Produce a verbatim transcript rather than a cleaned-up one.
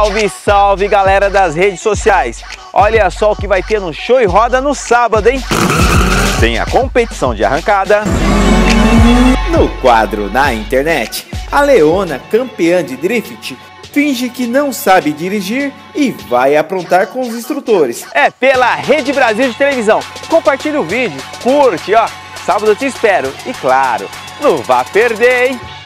Salve, salve, galera das redes sociais! Olha só o que vai ter no Show e Roda no sábado, hein? Tem a competição de arrancada. No quadro na internet, a Leona, campeã de drift, finge que não sabe dirigir e vai aprontar com os instrutores. É pela Rede Brasil de Televisão. Compartilha o vídeo, curte, ó. Sábado eu te espero. E claro, não vá perder, hein?